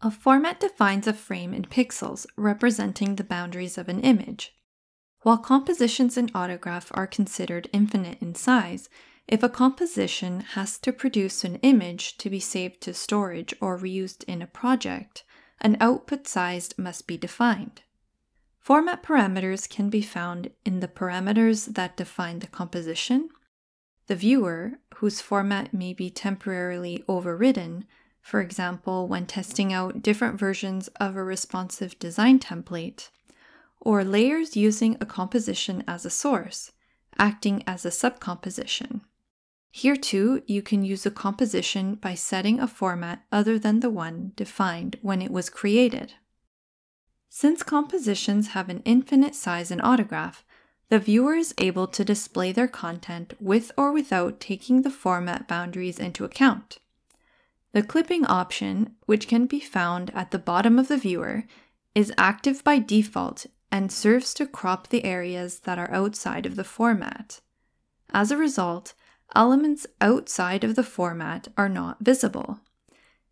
A format defines a frame in pixels, representing the boundaries of an image. While compositions in Autograph are considered infinite in size, if a composition has to produce an image to be saved to storage or reused in a project, an output size must be defined. Format parameters can be found in the parameters that define the composition, the viewer, whose format may be temporarily overridden, for example, when testing out different versions of a responsive design template, or layers using a composition as a source, acting as a subcomposition. Here too, you can use a composition by setting a format other than the one defined when it was created. Since compositions have an infinite size in Autograph, the viewer is able to display their content with or without taking the format boundaries into account. The clipping option, which can be found at the bottom of the viewer, is active by default and serves to crop the areas that are outside of the format. As a result, elements outside of the format are not visible.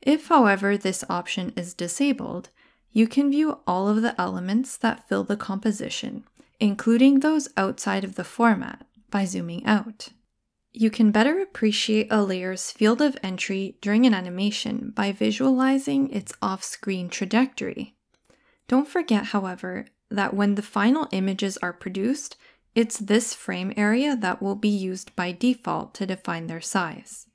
If, however, this option is disabled, you can view all of the elements that fill the composition, including those outside of the format, by zooming out. You can better appreciate a layer's field of entry during an animation by visualizing its off-screen trajectory. Don't forget, however, that when the final images are produced, it's this frame area that will be used by default to define their size.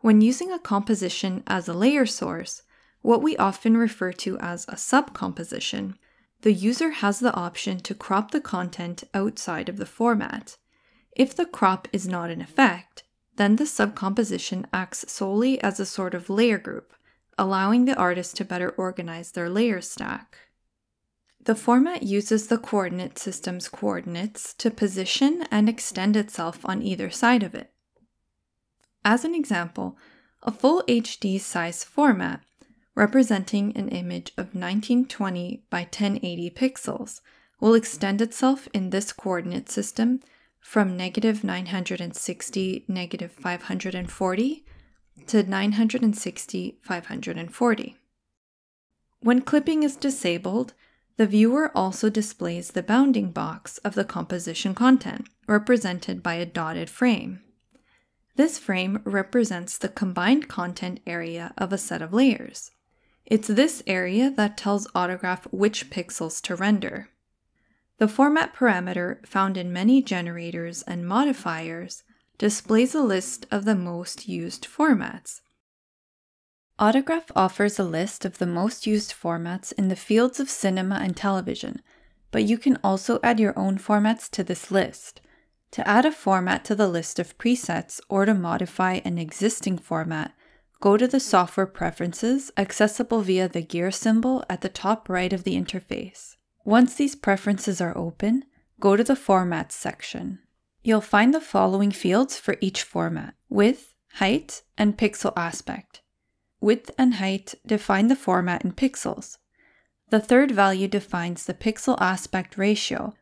When using a composition as a layer source, what we often refer to as a subcomposition, the user has the option to crop the content outside of the format. If the crop is not in effect, then the subcomposition acts solely as a sort of layer group, allowing the artist to better organize their layer stack. The format uses the coordinate system's coordinates to position and extend itself on either side of it. As an example, a full HD size format, representing an image of 1920 by 1080 pixels, will extend itself in this coordinate system from -960, -540 to 960, 540. When clipping is disabled, the viewer also displays the bounding box of the composition content, represented by a dotted frame. This frame represents the combined content area of a set of layers. It's this area that tells Autograph which pixels to render. The format parameter, found in many generators and modifiers, displays a list of the most used formats. Autograph offers a list of the most used formats in the fields of cinema and television, but you can also add your own formats to this list. To add a format to the list of presets or to modify an existing format, go to the Software Preferences, accessible via the gear symbol at the top right of the interface. Once these preferences are open, go to the Formats section. You'll find the following fields for each format: width, height, and pixel aspect. Width and height define the format in pixels. The third value defines the pixel aspect ratio.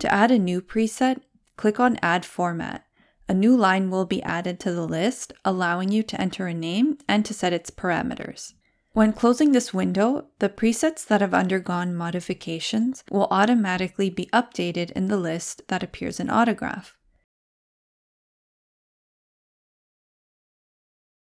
To add a new preset, click on Add Format. A new line will be added to the list, allowing you to enter a name and to set its parameters. When closing this window, the presets that have undergone modifications will automatically be updated in the list that appears in Autograph.